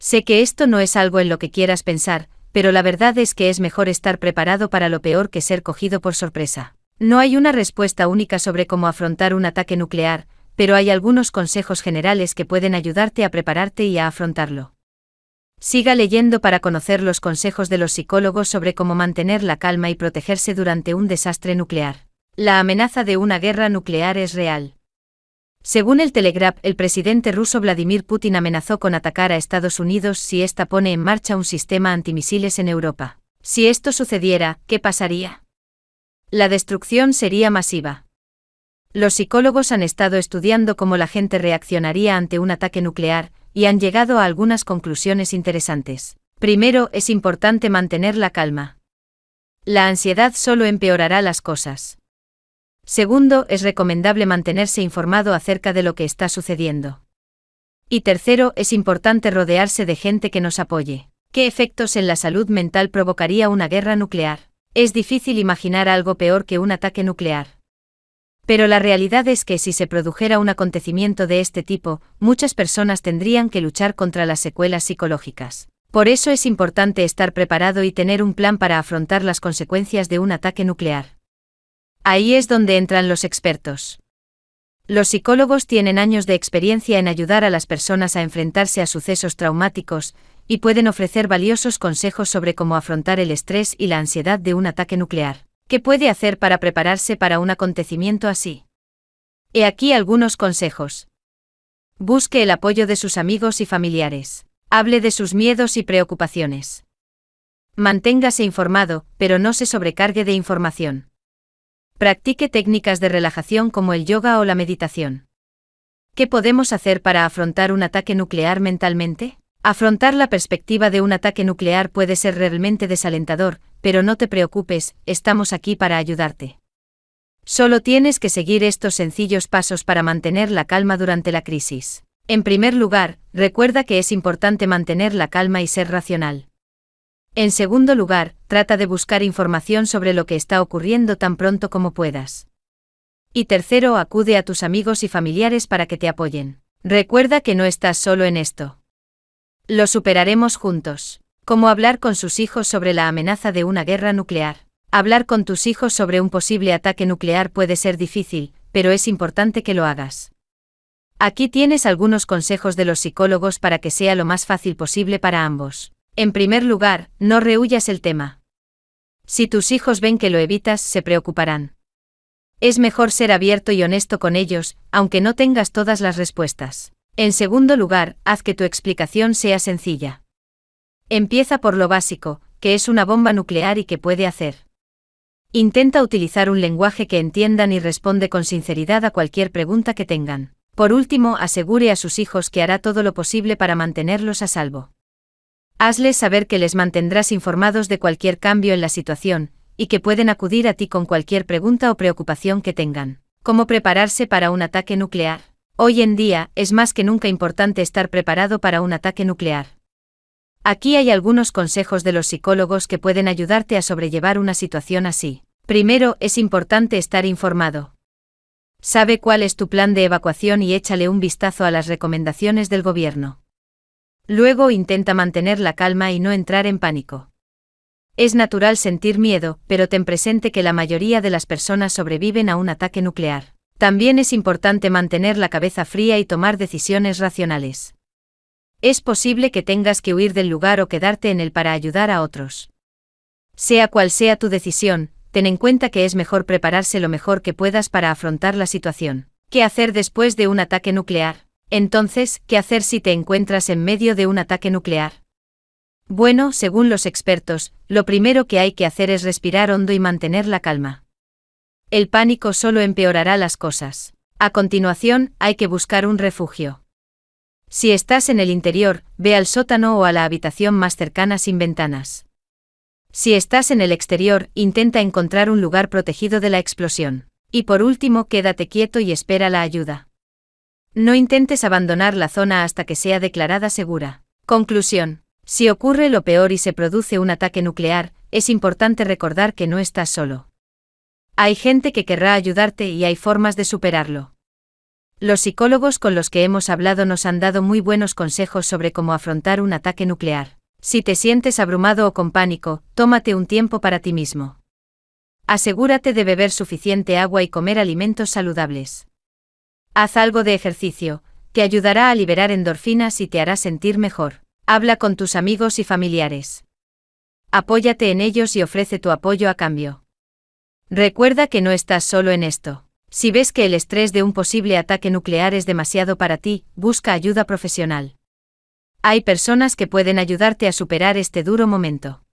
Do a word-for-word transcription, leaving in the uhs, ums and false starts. Sé que esto no es algo en lo que quieras pensar, pero la verdad es que es mejor estar preparado para lo peor que ser cogido por sorpresa. No hay una respuesta única sobre cómo afrontar un ataque nuclear, pero hay algunos consejos generales que pueden ayudarte a prepararte y a afrontarlo. Siga leyendo para conocer los consejos de los psicólogos sobre cómo mantener la calma y protegerse durante un desastre nuclear. La amenaza de una guerra nuclear es real. Según el Telegraph, el presidente ruso Vladimir Putin amenazó con atacar a Estados Unidos si ésta pone en marcha un sistema antimisiles en Europa. Si esto sucediera, ¿qué pasaría? La destrucción sería masiva. Los psicólogos han estado estudiando cómo la gente reaccionaría ante un ataque nuclear, y han llegado a algunas conclusiones interesantes. Primero, es importante mantener la calma. La ansiedad solo empeorará las cosas. Segundo, es recomendable mantenerse informado acerca de lo que está sucediendo. Y tercero, es importante rodearse de gente que nos apoye. ¿Qué efectos en la salud mental provocaría una guerra nuclear? Es difícil imaginar algo peor que un ataque nuclear. Pero la realidad es que si se produjera un acontecimiento de este tipo, muchas personas tendrían que luchar contra las secuelas psicológicas. Por eso es importante estar preparado y tener un plan para afrontar las consecuencias de un ataque nuclear. Ahí es donde entran los expertos. Los psicólogos tienen años de experiencia en ayudar a las personas a enfrentarse a sucesos traumáticos y pueden ofrecer valiosos consejos sobre cómo afrontar el estrés y la ansiedad de un ataque nuclear. ¿Qué puede hacer para prepararse para un acontecimiento así? He aquí algunos consejos. Busque el apoyo de sus amigos y familiares. Hable de sus miedos y preocupaciones. Manténgase informado, pero no se sobrecargue de información. Practique técnicas de relajación como el yoga o la meditación. ¿Qué podemos hacer para afrontar un ataque nuclear mentalmente? Afrontar la perspectiva de un ataque nuclear puede ser realmente desalentador, pero no te preocupes, estamos aquí para ayudarte. Solo tienes que seguir estos sencillos pasos para mantener la calma durante la crisis. En primer lugar, recuerda que es importante mantener la calma y ser racional. En segundo lugar, trata de buscar información sobre lo que está ocurriendo tan pronto como puedas. Y tercero, acude a tus amigos y familiares para que te apoyen. Recuerda que no estás solo en esto. Lo superaremos juntos. ¿Cómo hablar con sus hijos sobre la amenaza de una guerra nuclear? Hablar con tus hijos sobre un posible ataque nuclear puede ser difícil, pero es importante que lo hagas. Aquí tienes algunos consejos de los psicólogos para que sea lo más fácil posible para ambos. En primer lugar, no rehuyas el tema. Si tus hijos ven que lo evitas, se preocuparán. Es mejor ser abierto y honesto con ellos, aunque no tengas todas las respuestas. En segundo lugar, haz que tu explicación sea sencilla. Empieza por lo básico, qué es una bomba nuclear y qué puede hacer. Intenta utilizar un lenguaje que entiendan y responde con sinceridad a cualquier pregunta que tengan. Por último, asegure a sus hijos que hará todo lo posible para mantenerlos a salvo. Hazles saber que les mantendrás informados de cualquier cambio en la situación, y que pueden acudir a ti con cualquier pregunta o preocupación que tengan. ¿Cómo prepararse para un ataque nuclear? Hoy en día, es más que nunca importante estar preparado para un ataque nuclear. Aquí hay algunos consejos de los psicólogos que pueden ayudarte a sobrellevar una situación así. Primero, es importante estar informado. Sabe cuál es tu plan de evacuación y échale un vistazo a las recomendaciones del gobierno. Luego intenta mantener la calma y no entrar en pánico. Es natural sentir miedo, pero ten presente que la mayoría de las personas sobreviven a un ataque nuclear. También es importante mantener la cabeza fría y tomar decisiones racionales. Es posible que tengas que huir del lugar o quedarte en él para ayudar a otros. Sea cual sea tu decisión, ten en cuenta que es mejor prepararse lo mejor que puedas para afrontar la situación. ¿Qué hacer después de un ataque nuclear? Entonces, ¿qué hacer si te encuentras en medio de un ataque nuclear? Bueno, según los expertos, lo primero que hay que hacer es respirar hondo y mantener la calma. El pánico solo empeorará las cosas. A continuación, hay que buscar un refugio. Si estás en el interior, ve al sótano o a la habitación más cercana sin ventanas. Si estás en el exterior, intenta encontrar un lugar protegido de la explosión. Y por último, quédate quieto y espera la ayuda. No intentes abandonar la zona hasta que sea declarada segura. Conclusión. Si ocurre lo peor y se produce un ataque nuclear, es importante recordar que no estás solo. Hay gente que querrá ayudarte y hay formas de superarlo. Los psicólogos con los que hemos hablado nos han dado muy buenos consejos sobre cómo afrontar un ataque nuclear. Si te sientes abrumado o con pánico, tómate un tiempo para ti mismo. Asegúrate de beber suficiente agua y comer alimentos saludables. Haz algo de ejercicio, te ayudará a liberar endorfinas y te hará sentir mejor. Habla con tus amigos y familiares. Apóyate en ellos y ofrece tu apoyo a cambio. Recuerda que no estás solo en esto. Si ves que el estrés de un posible ataque nuclear es demasiado para ti, busca ayuda profesional. Hay personas que pueden ayudarte a superar este duro momento.